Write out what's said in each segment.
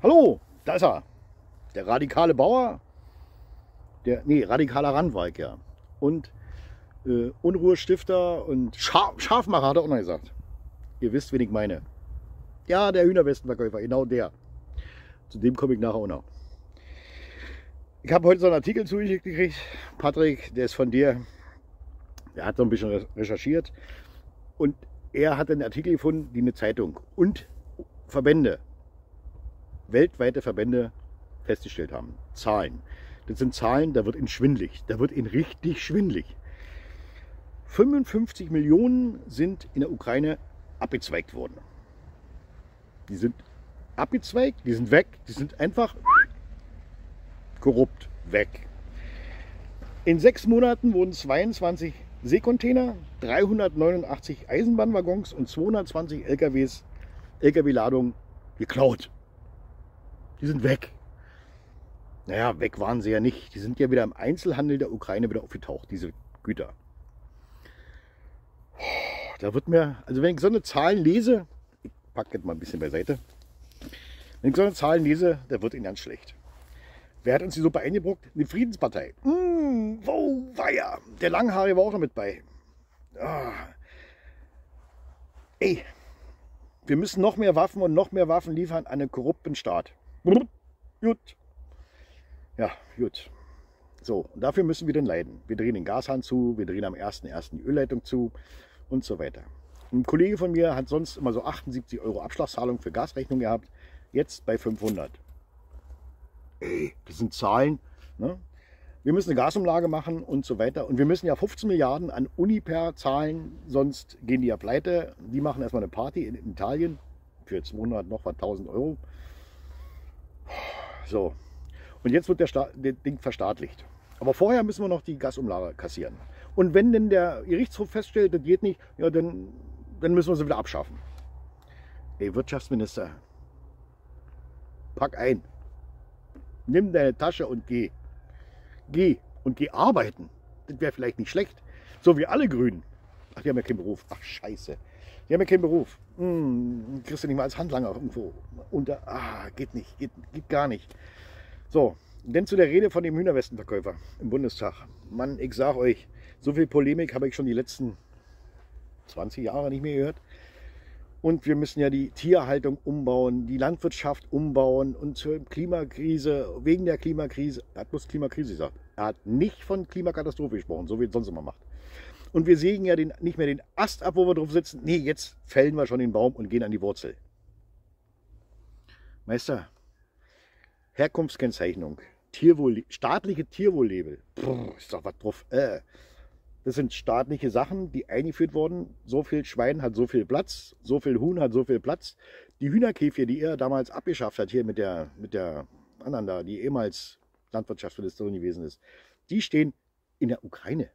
Hallo, da ist er. Der radikale Bauer. Radikaler Randweg, ja. Und Unruhestifter und Schafmacher hat er auch noch gesagt. Ihr wisst, wen ich meine. Ja, der Hühnerwestenverkäufer, genau der. Zu dem komme ich nachher auch noch. Ich habe heute so einen Artikel zugeschickt gekriegt. Patrick, der ist von dir. Der hat so ein bisschen recherchiert. Und er hat einen Artikel gefunden, die eine Zeitung und Verbände, weltweite Verbände festgestellt haben. Zahlen. Das sind Zahlen, da wird ihnen schwindlig. Da wird ihnen richtig schwindlig. 55 Millionen sind in der Ukraine abgezweigt worden. Die sind abgezweigt, die sind weg, die sind einfach korrupt weg. In 6 Monaten wurden 22 Seekontainer, 389 Eisenbahnwaggons und 220 LKW-Ladungen geklaut. Die sind weg. Naja, weg waren sie ja nicht. Die sind ja wieder im Einzelhandel der Ukraine wieder aufgetaucht, diese Güter. Da wird mir, also wenn ich so eine Zahlen lese, ich packe jetzt mal ein bisschen beiseite, wenn ich so eine Zahlen lese, da wird ihnen ganz schlecht. Wer hat uns die Suppe eingebrockt? Eine Friedenspartei. Wow, weia. Der Langhaarige war auch noch mit bei. Ah. Ey, wir müssen noch mehr Waffen und noch mehr Waffen liefern an einen korrupten Staat. Gut. Ja, gut. So, und dafür müssen wir denn leiden. Wir drehen den Gashahn zu, wir drehen am 1.1. die Ölleitung zu und so weiter. Ein Kollege von mir hat sonst immer so 78 € Abschlagszahlung für Gasrechnung gehabt, jetzt bei 500. Ey, das sind Zahlen, ne? Wir müssen eine Gasumlage machen und so weiter. Und wir müssen ja 15 Milliarden an Uniper zahlen, sonst gehen die ja pleite. Die machen erstmal eine Party in Italien für 200 noch was 1.000 €. So, und jetzt wird der Ding verstaatlicht. Aber vorher müssen wir noch die Gasumlage kassieren. Und wenn denn der Gerichtshof feststellt, das geht nicht, ja, dann müssen wir sie wieder abschaffen. Ey, Wirtschaftsminister, pack ein. Nimm deine Tasche und geh. Geh und geh arbeiten. Das wäre vielleicht nicht schlecht. So wie alle Grünen. Ach, die haben ja keinen Beruf. Ach, scheiße. Die haben ja keinen Beruf. Kriegst du nicht mal als Handlanger irgendwo. Geht nicht. Geht gar nicht. So, denn zu der Rede von dem Hühnerwestenverkäufer im Bundestag. Mann, ich sag euch, so viel Polemik habe ich schon die letzten 20 Jahre nicht mehr gehört. Und wir müssen ja die Tierhaltung umbauen, die Landwirtschaft umbauen und zur Klimakrise, wegen der Klimakrise. Er hat bloß Klimakrise gesagt. Er hat nicht von Klimakatastrophe gesprochen, so wie es sonst immer macht. Und wir sägen ja nicht mehr den Ast ab, wo wir drauf sitzen. Nee, jetzt fällen wir schon den Baum und gehen an die Wurzel. Meister, Herkunftskennzeichnung, staatliche Tierwohllabel. Ist doch was drauf. Das sind staatliche Sachen, die eingeführt wurden. So viel Schwein hat so viel Platz, so viel Huhn hat so viel Platz. Die Hühnerkäfige, die er damals abgeschafft hat, hier mit der anderen da, die ehemals Landwirtschaftsministerin gewesen ist, die stehen in der Ukraine.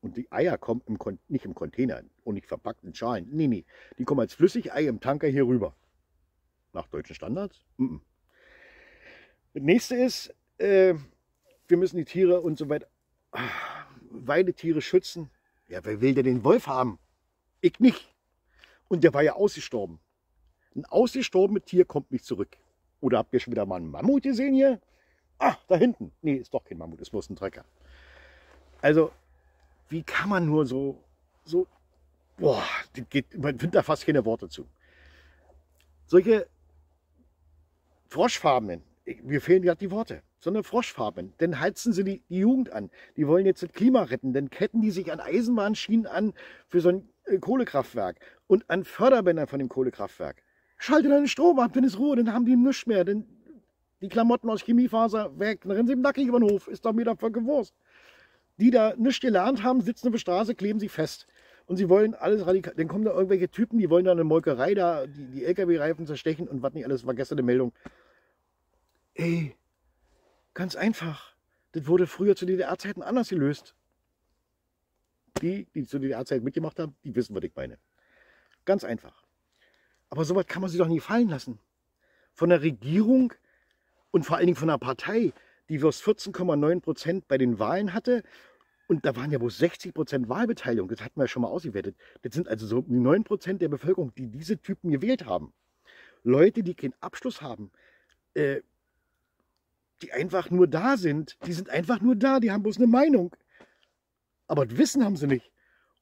Und die Eier kommen nicht im Container und nicht verpackt in Schalen. Nee, die kommen als Flüssigei im Tanker hier rüber. Nach deutschen Standards? Das nächste ist, wir müssen die Tiere und so weiter... Weidetiere schützen. Ja, wer will denn den Wolf haben? Ich nicht. Und der war ja ausgestorben. Ein ausgestorbenes Tier kommt nicht zurück. Oder habt ihr schon wieder mal einen Mammut gesehen hier? Ah, da hinten. Nee, ist doch kein Mammut, ist bloß ein Trecker. Also, wie kann man nur so boah, man findet da fast keine Worte zu. Solche Froschfarbenen, mir fehlen gerade die Worte. So eine Froschfarben. Dann heizen sie die Jugend an. Die wollen jetzt das Klima retten. Dann ketten die sich an Eisenbahnschienen an für so ein Kohlekraftwerk und an Förderbändern von dem Kohlekraftwerk. Schalte deinen Strom ab, dann ist Ruhe, dann haben die nichts mehr. Dann die Klamotten aus Chemiefaser weg, dann rennen sie im Nacken über den Hof, ist doch mir davon gewusst. Die da nichts gelernt haben, sitzen auf der Straße, kleben sich fest. Und sie wollen alles radikal. Dann kommen da irgendwelche Typen, die wollen da eine Molkerei da, die LKW-Reifen zerstechen und was nicht alles, war gestern eine Meldung. Ey. Ganz einfach. Das wurde früher zu DDR-Zeiten anders gelöst. Die zu DDR-Zeiten mitgemacht haben, die wissen, was ich meine. Ganz einfach. Aber sowas kann man sich doch nie fallen lassen. Von der Regierung und vor allen Dingen von einer Partei, die bloß 14,9% bei den Wahlen hatte. Und da waren ja bloß 60% Wahlbeteiligung. Das hatten wir ja schon mal ausgewertet. Das sind also so 9% der Bevölkerung, die diese Typen gewählt haben. Leute, die keinen Abschluss haben. die einfach nur da sind. Die sind einfach nur da, die haben bloß eine Meinung. Aber das Wissen haben sie nicht.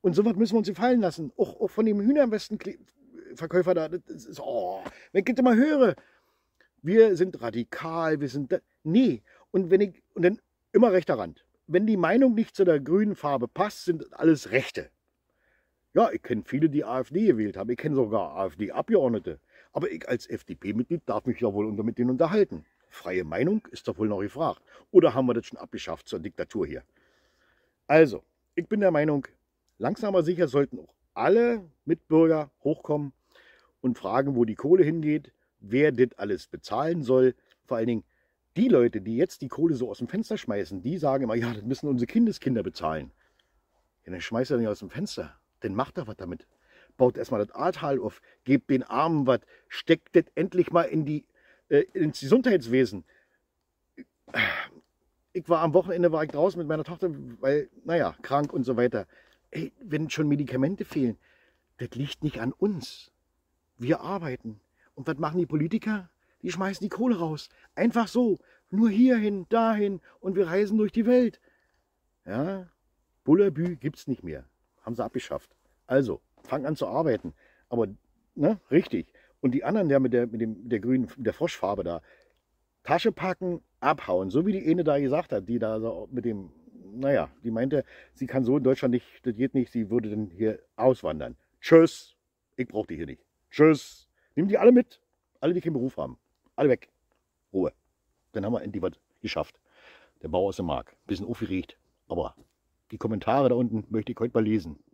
Und sowas müssen wir uns gefallen lassen. Auch von dem Hühnerwestenverkäufer da. Das ist, oh, wenn ich das mal höre, wir sind radikal, wir sind... Da. Nee. Und wenn ich, und dann immer rechter Rand. Wenn die Meinung nicht zu der grünen Farbe passt, sind alles Rechte. Ja, ich kenne viele, die AfD gewählt haben. Ich kenne sogar AfD-Abgeordnete. Aber ich als FDP-Mitglied darf mich ja wohl mit denen unterhalten. Freie Meinung ist doch wohl noch gefragt. Oder haben wir das schon abgeschafft zur Diktatur hier? Also, ich bin der Meinung, langsam aber sicher sollten auch alle Mitbürger hochkommen und fragen, wo die Kohle hingeht, wer das alles bezahlen soll. Vor allen Dingen die Leute, die jetzt die Kohle so aus dem Fenster schmeißen, die sagen immer, ja, das müssen unsere Kindeskinder bezahlen. Ja, dann schmeißt er nicht aus dem Fenster. Dann macht er was damit. Baut erstmal das Ahrtal auf, gebt den Armen was, steckt das endlich mal in ins Gesundheitswesen. Ich war am Wochenende draußen mit meiner Tochter, weil, naja, krank und so weiter. Ey, wenn schon Medikamente fehlen, das liegt nicht an uns. Wir arbeiten. Und was machen die Politiker? Die schmeißen die Kohle raus. Einfach so. Nur hierhin, dahin. Und wir reisen durch die Welt. Ja, Bullabü gibt's nicht mehr. Haben sie abgeschafft. Also, fang an zu arbeiten. Aber, ne, richtig. Und die anderen, der mit der grünen, der Froschfarbe da, Tasche packen, abhauen. So wie die eine da gesagt hat, die da so mit dem, naja, die meinte, sie kann so in Deutschland nicht, das geht nicht, sie würde dann hier auswandern. Tschüss. Ich brauche die hier nicht. Tschüss. Nimm die alle mit. Alle, die keinen Beruf haben. Alle weg. Ruhe. Dann haben wir endlich was geschafft. Der Bauer aus der Mark. Bisschen aufgeregt, aber die Kommentare da unten möchte ich heute mal lesen.